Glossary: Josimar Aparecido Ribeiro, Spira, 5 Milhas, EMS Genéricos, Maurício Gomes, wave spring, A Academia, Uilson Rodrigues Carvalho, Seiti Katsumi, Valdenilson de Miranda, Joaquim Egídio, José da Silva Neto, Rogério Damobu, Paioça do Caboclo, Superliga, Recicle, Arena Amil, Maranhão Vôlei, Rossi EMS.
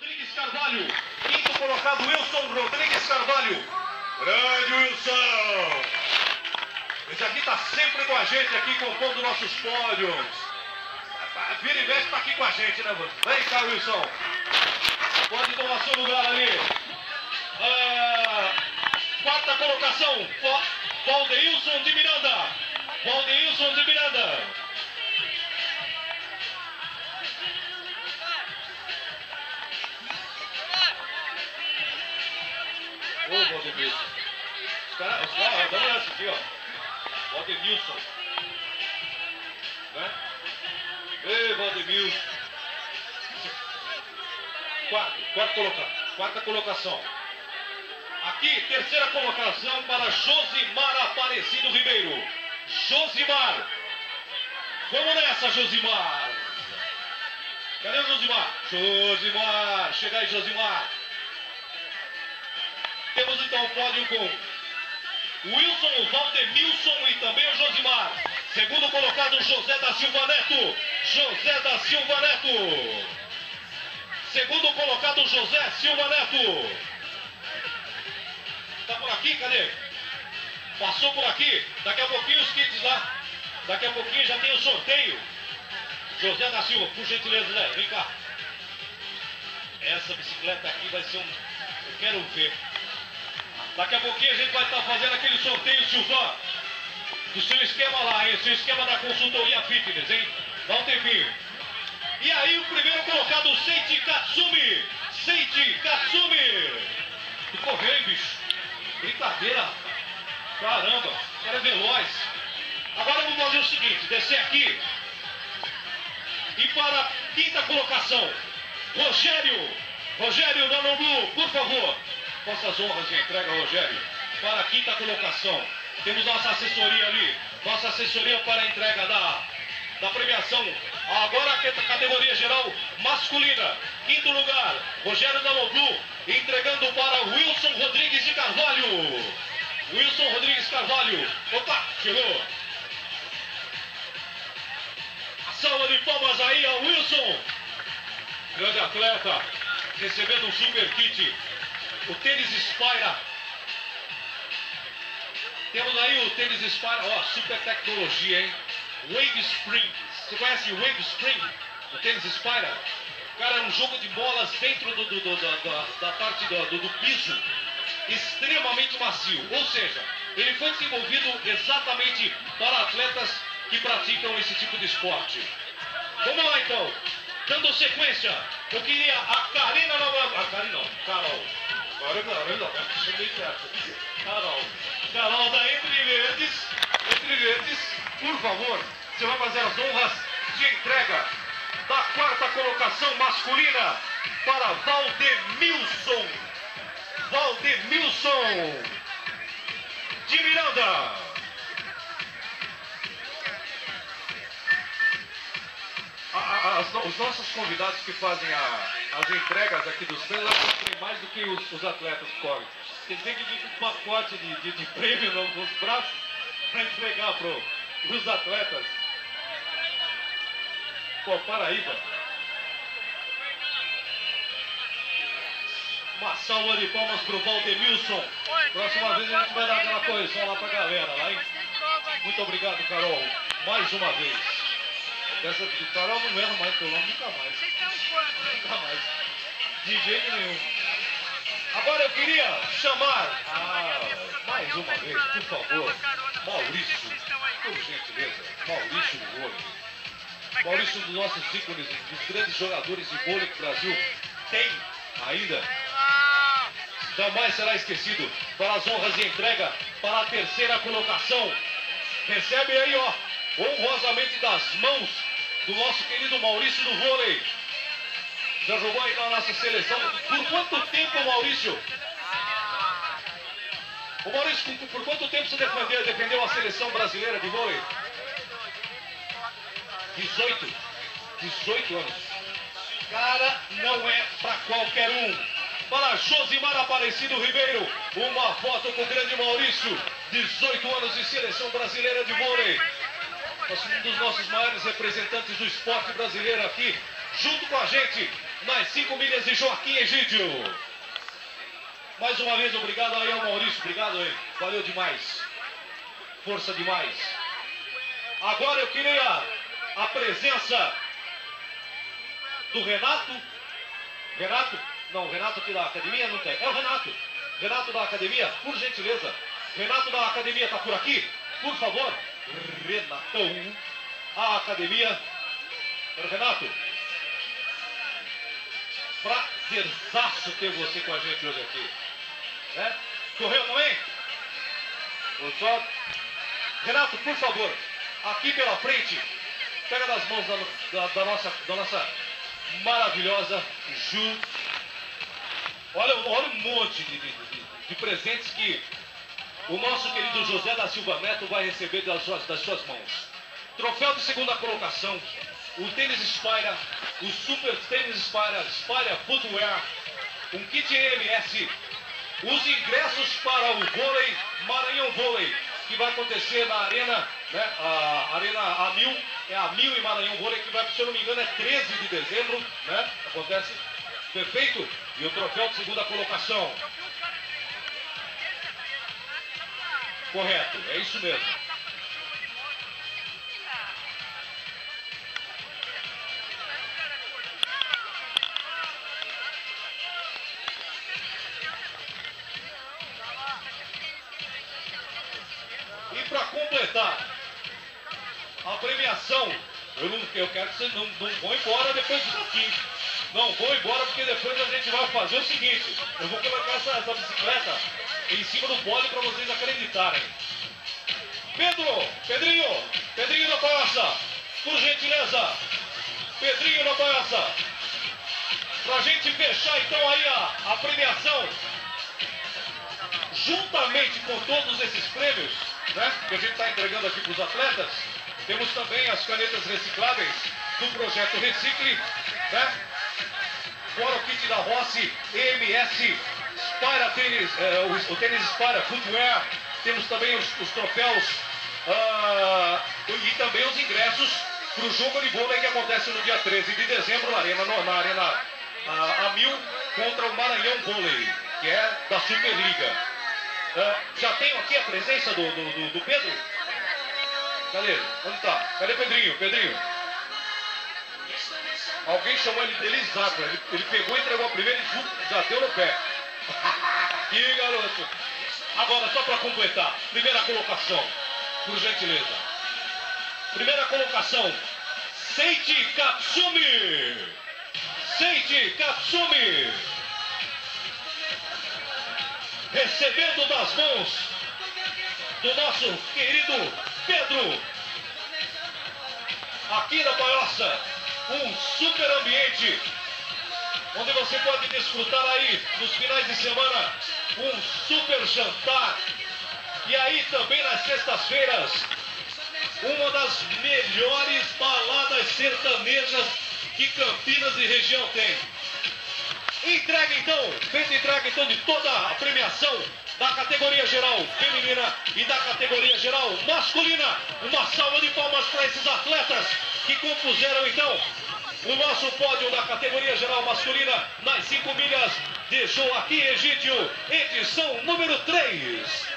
Rodrigues Carvalho, quinto colocado Uilson Rodrigues Carvalho. Grande Uilson! Esse aqui tá sempre com a gente aqui, compondo nossos pódios. Vira e mexe tá aqui com a gente, né, mano? Vem cá, Uilson. Pode tomar seu lugar ali. Quarta colocação, Valdenilson de Miranda. Valdenilson de Miranda. Ô, Valdenilson. Os caras, dá uma olhada aqui, ó. Valdenilson. Né? Ei, Valdenilson. Quarta colocação. Aqui, terceira colocação para Josimar Aparecido Ribeiro. Josimar. Vamos nessa, Josimar. Cadê o Josimar? Josimar. Chega aí, Josimar. Temos então o pódio com Uilson, o Valdenilson e também o Josimar. Segundo colocado, José da Silva Neto. José da Silva Neto. Segundo colocado, José Silva Neto. Tá por aqui? Cadê? Passou por aqui. Daqui a pouquinho os kits lá. Daqui a pouquinho já tem o sorteio. José da Silva, por gentileza, né? Vem cá. Essa bicicleta aqui vai ser um... Eu quero ver. Daqui a pouquinho a gente vai estar fazendo aquele sorteio, Silvan, do seu esquema lá, hein? Seu esquema da consultoria fitness, hein? Dá um tempinho. E aí o primeiro colocado, Seiti Katsumi. Seiti Katsumi. Ficou bem, bicho. Brincadeira, caramba, o cara é veloz. Agora vamos fazer o seguinte, descer aqui. E para a quinta colocação, Rogério. Rogério Damobu, por favor. Nossas honras de entrega, Rogério. Para a quinta colocação. Temos nossa assessoria ali. Nossa assessoria para a entrega da premiação. Agora a categoria geral masculina. Quinto lugar, Rogério Damobu. Entregando para Uilson Rodrigues de Carvalho. Uilson Rodrigues Carvalho. Opa, chegou. A salva de palmas aí ao Uilson. Grande atleta. Recebendo um super kit. O tênis Spira. Temos aí o tênis Spira. Ó, super tecnologia, hein? Wave Spring. Você conhece Wave Spring? O tênis Spira? Cara, é um jogo de bolas dentro da parte do piso, extremamente macio. Ou seja, ele foi desenvolvido exatamente para atletas que praticam esse tipo de esporte. Vamos lá então, dando sequência, eu queria a Karina Nova... A Karina não, Carol. Carol da Entre Verdes, por favor, você vai fazer as honras de entrega da quarta colocação masculina para Valdenilson. Valdenilson de Miranda. Os nossos convidados que fazem as entregas aqui dos prêmios têm mais do que os atletas correm. Eles têm que vir com um pacote de prêmio nos braços para entregar para os atletas. Pô, Paraíba. Uma salva de palmas pro Valdenilson. Próxima vez a gente vai dar aquela correção lá pra galera, lá, hein? Muito obrigado, Carol. Mais uma vez. Dessa de Carol não era mais pelo nome, nunca mais. Nunca mais. De jeito nenhum. Agora eu queria chamar mais uma vez, por favor, Maurício. Por gentileza, Maurício Gomes. Maurício, um dos nossos ícones, dos grandes jogadores de vôlei que o Brasil tem ainda. Jamais será esquecido para as honras de entrega para a terceira colocação. Recebe aí, ó, honrosamente das mãos do nosso querido Maurício do vôlei. Já jogou aí na nossa seleção. Por quanto tempo, Maurício? Ô, Maurício, por quanto tempo você defendeu a seleção brasileira de vôlei? 18 anos. Cara, não é pra qualquer um. Para Josimar Aparecido Ribeiro, uma foto com o grande Maurício. 18 anos de seleção brasileira de vôlei. Um dos nossos maiores representantes do esporte brasileiro aqui, junto com a gente. mais 5 milhas de Joaquim Egídio. Mais uma vez, obrigado aí ao Maurício. Obrigado aí. Valeu demais. Força demais. Agora eu queria a presença do Renato. Renato? Não, o Renato aqui da academia não tem. É o Renato. Renato da academia, por gentileza. Renato da academia está por aqui? Por favor. Renatão. A academia. Renato, prazerzaço ter você com a gente hoje aqui. Né? Correu também? Só... Renato, por favor, aqui pela frente, pega nas mãos da nossa maravilhosa Ju. Olha um monte de presentes que o nosso querido José da Silva Neto vai receber das suas mãos. Troféu de segunda colocação, o tênis Spira, o super tênis Spira, Spira Footwear, um kit EMS, os ingressos para o vôlei, Maranhão Vôlei, que vai acontecer na Arena, né, a Arena Amil, é a Amil e Maranhão Vôlei, que vai, se eu não me engano, é 13 de dezembro, né, acontece, perfeito, e o troféu de segunda colocação. Correto, é isso mesmo. A premiação, eu quero que vocês não vão embora depois disso aqui. Não vão embora, porque depois a gente vai fazer o seguinte: eu vou colocar essa bicicleta em cima do pódio para vocês acreditarem. Pedrinho da Paioça, por gentileza, Pedrinho da Paioça, pra gente fechar então aí a premiação, juntamente com todos esses prêmios, né, que a gente está entregando aqui para os atletas. Temos também as canetas recicláveis do projeto Recicle, né, fora o kit da Rossi EMS, Spira tênis, o tênis Spira Footwear. Temos também os troféus e também os ingressos para o jogo de vôlei que acontece no dia 13 de dezembro na Arena Amil contra o Maranhão Vôlei, que é da Superliga. Já tenho aqui a presença do Pedro? Cadê ele? Onde tá? Cadê Pedrinho? Pedrinho? Alguém chamou ele de Elisabra. Ele pegou, entregou a primeira e já deu no pé. Que garoto! Agora, só para completar, primeira colocação, por gentileza. Primeira colocação, Seiti Katsumi! Seiti Katsumi! Recebendo das mãos do nosso querido Pedro, aqui na Paioça, um super ambiente, onde você pode desfrutar aí, nos finais de semana, um super jantar. E aí também nas sextas-feiras, uma das melhores baladas sertanejas que Campinas e região tem. Entrega então, feita entrega então de toda a premiação da categoria geral feminina e da categoria geral masculina. Uma salva de palmas para esses atletas que compuseram então o nosso pódio da categoria geral masculina nas 5 milhas de Joaquim Egídio, edição número 3.